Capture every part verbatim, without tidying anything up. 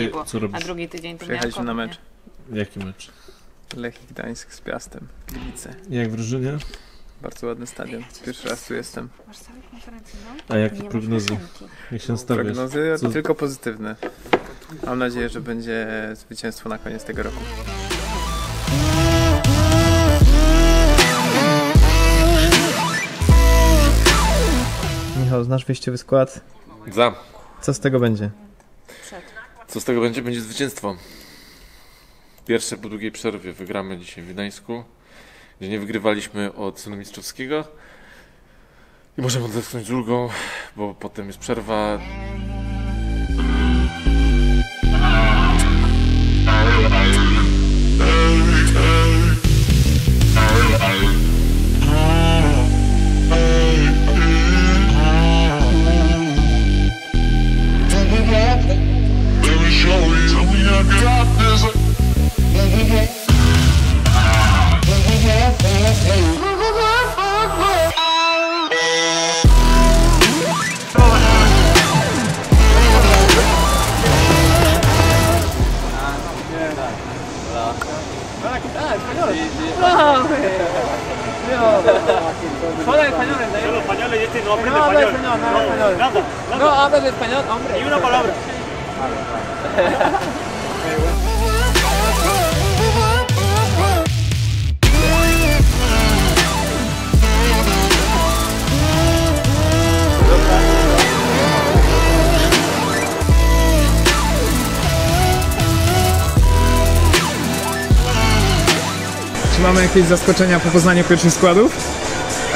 nie było. Co robisz? A drugi tydzień to przyjechaliśmy na mecz. Nie? Jaki mecz? Lechii Gdańsk z Piastem Gliwice. Jak w Różynie? Bardzo ładny stadion. Pierwszy raz tu jestem. Masz same konferencje, no? A jakie prognozy? Jak się stawiasz? Prognozy Co? Tylko pozytywne. Mam nadzieję, że będzie zwycięstwo na koniec tego roku. Michał, znasz wyjściowy skład? Za. Co z tego będzie? Co z tego będzie? Będzie zwycięstwo. Pierwsze po długiej przerwie wygramy dzisiaj w Gdańsku, gdzie nie wygrywaliśmy od sezonu mistrzowskiego. I możemy odetchnąć z ulgą, bo potem jest przerwa. Mamy jakieś zaskoczenia po poznaniu pierwszych składów?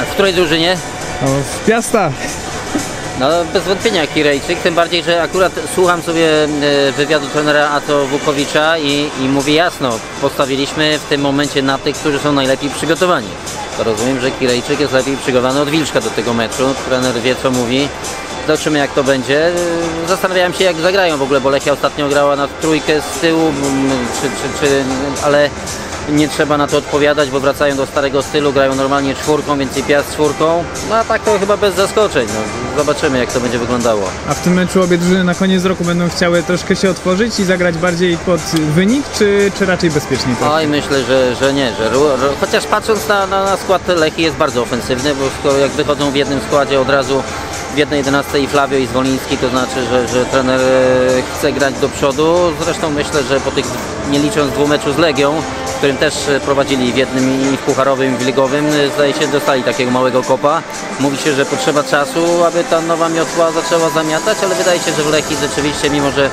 A w której drużynie? No, w Piasta. No bez wątpienia Kirejczyk, tym bardziej, że akurat słucham sobie wywiadu trenera Ato Wukowicza i, i mówi jasno, postawiliśmy w tym momencie na tych, którzy są najlepiej przygotowani. To rozumiem, że Kirejczyk jest lepiej przygotowany od Wilczka do tego meczu, trener wie co mówi. Zobaczymy jak to będzie. Zastanawiałem się jak zagrają w ogóle, bo Lechia ostatnio grała na trójkę z tyłu, czy, czy, czy, ale nie trzeba na to odpowiadać, bo wracają do starego stylu, grają normalnie czwórką, więc i Piast czwórką. No a tak to chyba bez zaskoczeń. No, zobaczymy jak to będzie wyglądało. A w tym meczu obie drużyny na koniec roku będą chciały troszkę się otworzyć i zagrać bardziej pod wynik, czy, czy raczej bezpiecznie? Oj, myślę, że, że nie. Że, chociaż patrząc na, na, na skład Lechii jest bardzo ofensywny, bo jak wychodzą w jednym składzie od razu w jednej jedenastce i Flavio i Zwoliński, to znaczy, że, że trener chce grać do przodu. Zresztą myślę, że po tych, nie licząc dwóch meczów z Legią, w którym też prowadzili w jednym i w pucharowym, i w ligowym, zdaje się, dostali takiego małego kopa. Mówi się, że potrzeba czasu, aby ta nowa miotła zaczęła zamiatać, ale wydaje się, że w Lechii rzeczywiście, mimo że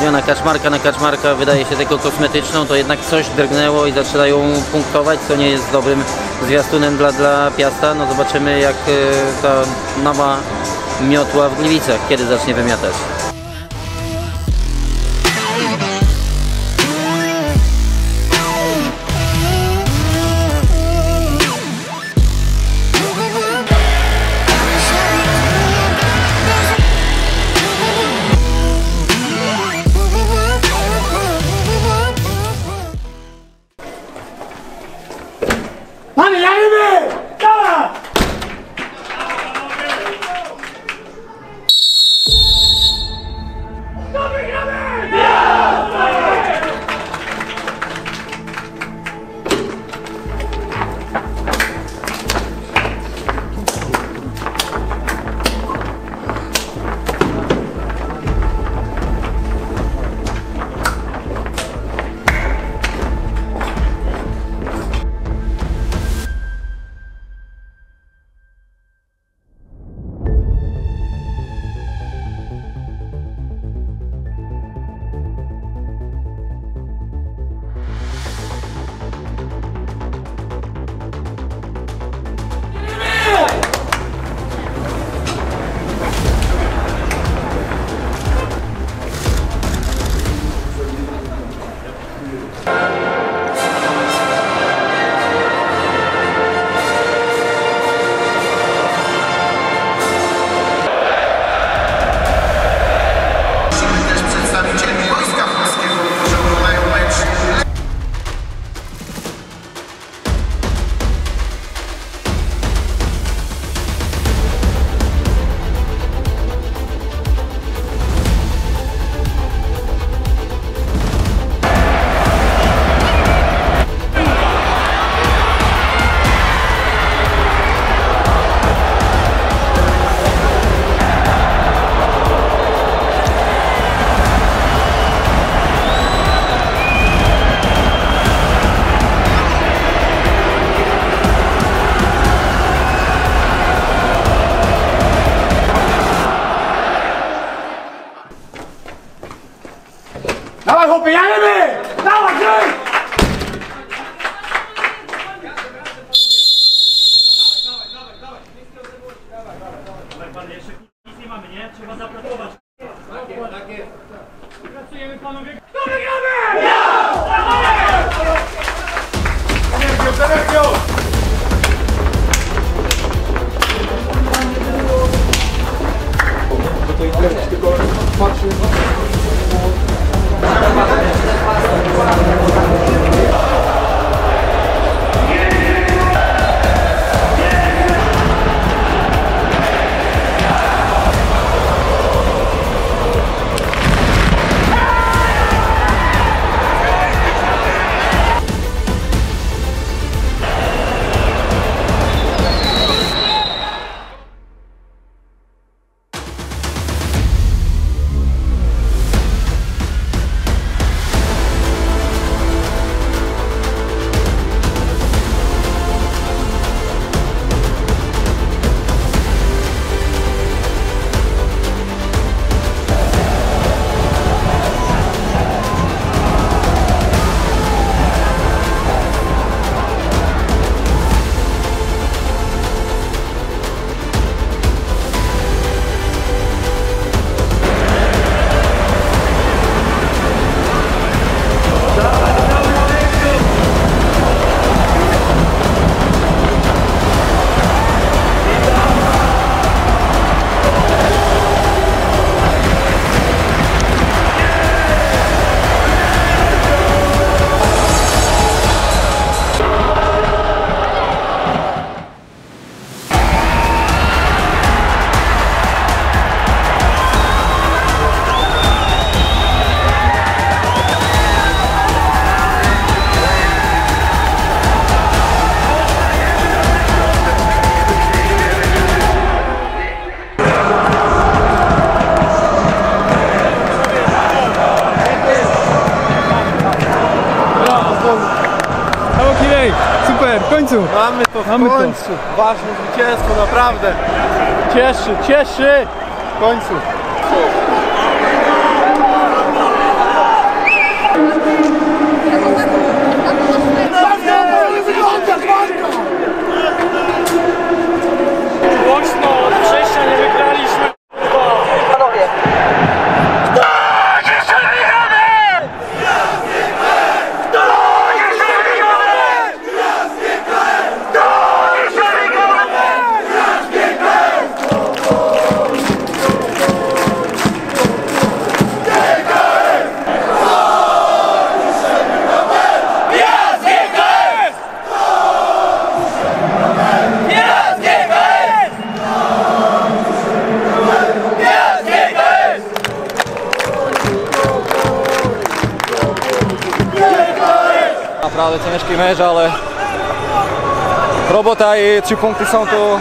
zmiana Kaczmarka na Kaczmarka wydaje się tylko kosmetyczną, to jednak coś drgnęło i zaczynają punktować, co nie jest dobrym zwiastunem dla, dla Piasta. No zobaczymy jak ta nowa miotła w Gliwicach, kiedy zacznie wymiatać. Dawaj chłopie, jademy! Dawaj, graj! Mamy to w Mamy końcu, to. Ważne zwycięstwo, naprawdę. Cieszy, cieszy! W końcu. Łączno od września nie wygraliśmy. Panowie. Naprawdę ciężki mecz, ale robota i trzy punkty są to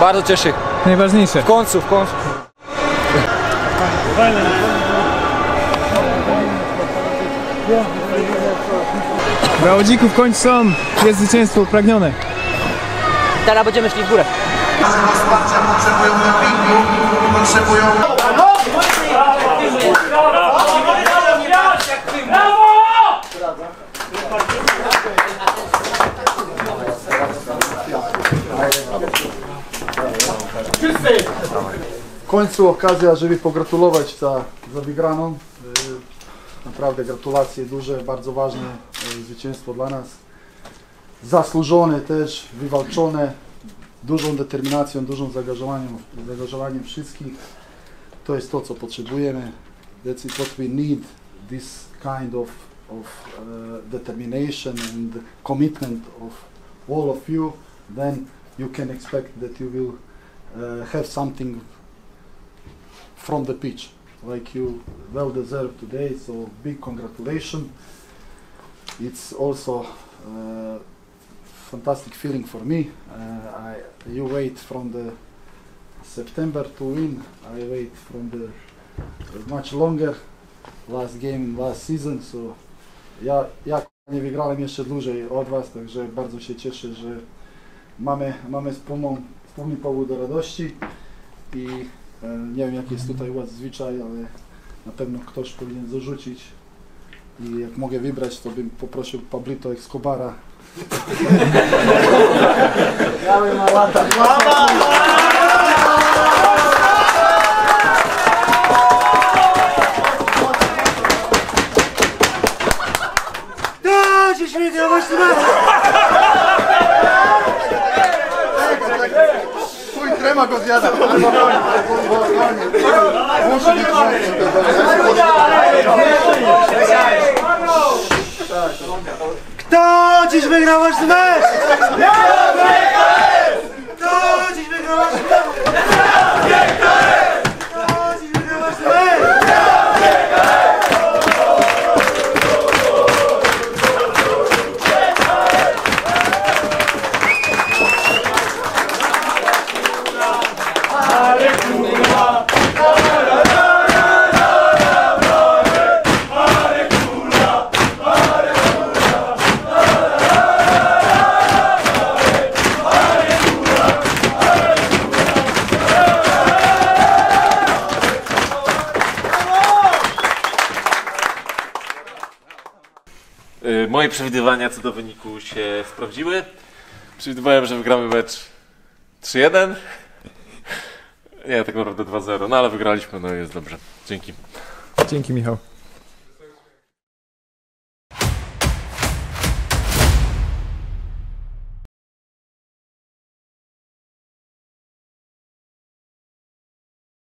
bardzo cieszy. Najważniejsze. W końcu, w końcu. Dla Łodzików w końcu są, jest zwycięstwo pragnione. Teraz będziemy szli w górę. Potrzebują dopingu, potrzebują... W końcu okazja, żeby pogratulować za, za wygraną. Naprawdę gratulacje duże, bardzo ważne zwycięstwo dla nas. Zasłużone też, wywalczone dużą determinacją, dużym zaangażowaniem, zaangażowaniem wszystkich. To jest to, co potrzebujemy. That's what we need, this kind of, of uh, determination and commitment of all of you. Then you can expect that you will Uh, have something from the pitch, like you well deserve today. So big congratulations. It's also uh, fantastic feeling for me. Uh, I, you wait from the September to win. I wait from the uh, much longer last game last season. So ja ja nie wygrałem jeszcze dłużej od was, także bardzo się cieszę, że mamy mamy wspólną wspólny powód do radości i e, nie wiem jaki jest tutaj u was zwyczaj, ale na pewno ktoś powinien zarzucić I jak mogę wybrać, to bym poprosił Pablito Escobara. Biały ma lata. Trema go zjada. Muszę nie krzyczeć. Kto dziś wygrał wasz mecz? Kto dziś wygrał wasz mecz? Kto dziś wygrał wasz mecz? Moje przewidywania co do wyniku się sprawdziły. Przewidywałem, że wygramy mecz trzy jeden. Nie, tak naprawdę dwa zero, no ale wygraliśmy, no i jest dobrze. Dzięki. Dzięki, Michał.